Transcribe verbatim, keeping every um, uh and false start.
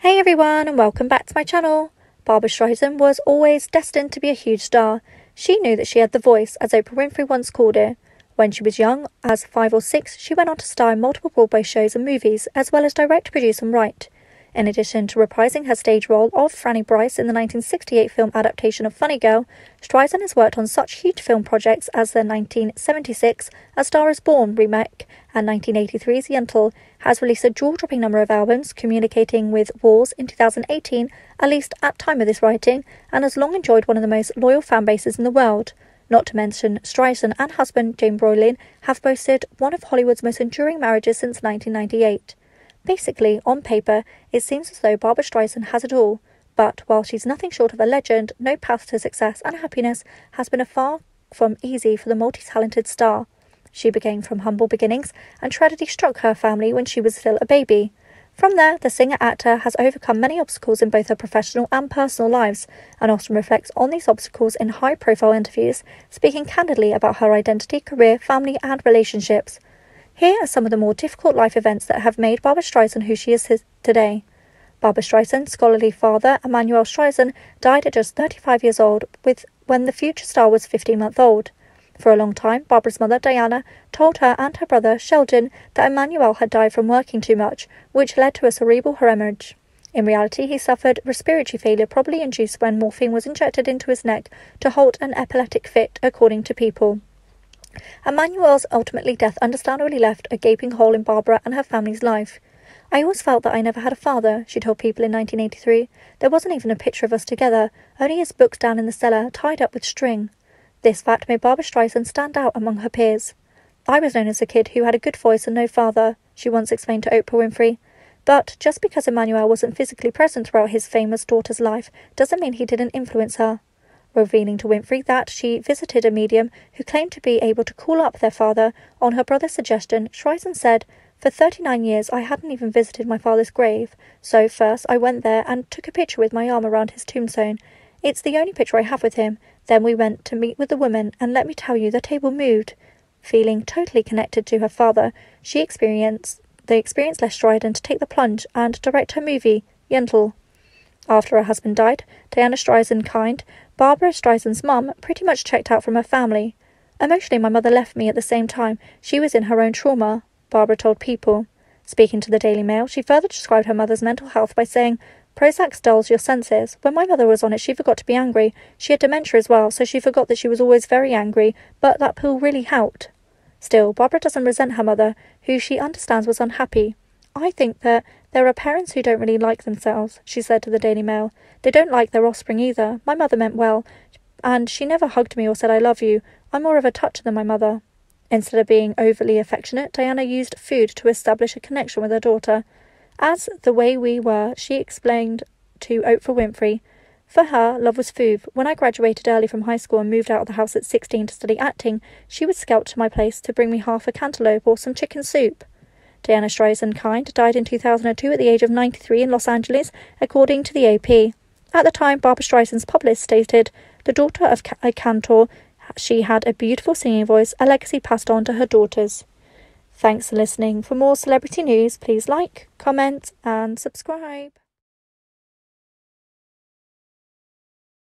Hey everyone, and welcome back to my channel. Barbra Streisand was always destined to be a huge star. She knew that she had the voice, as Oprah Winfrey once called it. When she was young, as five or six, she went on to star in multiple Broadway shows and movies, as well as direct, produce and write. In addition to reprising her stage role of Fanny Brice in the nineteen sixty-eight film adaptation of Funny Girl, Streisand has worked on such huge film projects as the nineteen seventy-six A Star Is Born remake and nineteen eighty-three's Yentl, has released a jaw-dropping number of albums, communicating with walls in two thousand eighteen, at least at time of this writing, and has long enjoyed one of the most loyal fan bases in the world. Not to mention, Streisand and husband James Brolin have boasted one of Hollywood's most enduring marriages since nineteen ninety-eight. Basically, on paper, it seems as though Barbra Streisand has it all, but while she's nothing short of a legend, no path to success and happiness has been a far from easy for the multi-talented star. She began from humble beginnings, and tragedy struck her family when she was still a baby. From there, the singer-actor has overcome many obstacles in both her professional and personal lives, and often reflects on these obstacles in high-profile interviews, speaking candidly about her identity, career, family, and relationships. Here are some of the more difficult life events that have made Barbra Streisand who she is today. Barbra Streisand's scholarly father, Emanuel Streisand, died at just thirty-five years old with, when the future star was fifteen months old. For a long time, Barbara's mother, Diana, told her and her brother, Sheldon, that Emanuel had died from working too much, which led to a cerebral hemorrhage. In reality, he suffered respiratory failure probably induced when morphine was injected into his neck to halt an epileptic fit, according to People. Emanuel's ultimately death understandably left a gaping hole in Barbara and her family's life. "I always felt that I never had a father," she told People in nineteen eighty-three. "There wasn't even a picture of us together, only his books down in the cellar, tied up with string." This fact made Barbra Streisand stand out among her peers. "I was known as a kid who had a good voice and no father," she once explained to Oprah Winfrey. But just because Emanuel wasn't physically present throughout his famous daughter's life doesn't mean he didn't influence her. Revealing to Winfrey that she visited a medium who claimed to be able to call up their father on her brother's suggestion, Streisand said, "For thirty-nine years I hadn't even visited my father's grave, so first I went there and took a picture with my arm around his tombstone. It's the only picture I have with him. Then we went to meet with the woman, and let me tell you, the table moved." Feeling totally connected to her father, she experienced the experience left Streisand to take the plunge and direct her movie, Yentl. After her husband died, Diana Streisand kind, Barbra Streisand's mum, pretty much checked out from her family. "Emotionally, my mother left me at the same time. She was in her own trauma," Barbra told People. Speaking to the Daily Mail, she further described her mother's mental health by saying, "Prozac dulls your senses. When my mother was on it, she forgot to be angry. She had dementia as well, so she forgot that she was always very angry, but that pill really helped." Still, Barbra doesn't resent her mother, who she understands was unhappy. "I think that there are parents who don't really like themselves," she said to the Daily Mail. "They don't like their offspring either. My mother meant well, and she never hugged me or said I love you. I'm more of a toucher than my mother." Instead of being overly affectionate, Diana used food to establish a connection with her daughter. "As the way we were," she explained to Oprah Winfrey. "For her, love was food. When I graduated early from high school and moved out of the house at sixteen to study acting, she would scout to my place to bring me half a cantaloupe or some chicken soup." Diana Streisand kind died in two thousand two at the age of ninety-three in Los Angeles, according to the A P. At the time, Barbra Streisand's publicist stated, "The daughter of a cantor, she had a beautiful singing voice, a legacy passed on to her daughters." Thanks for listening. For more celebrity news, please like, comment, and subscribe.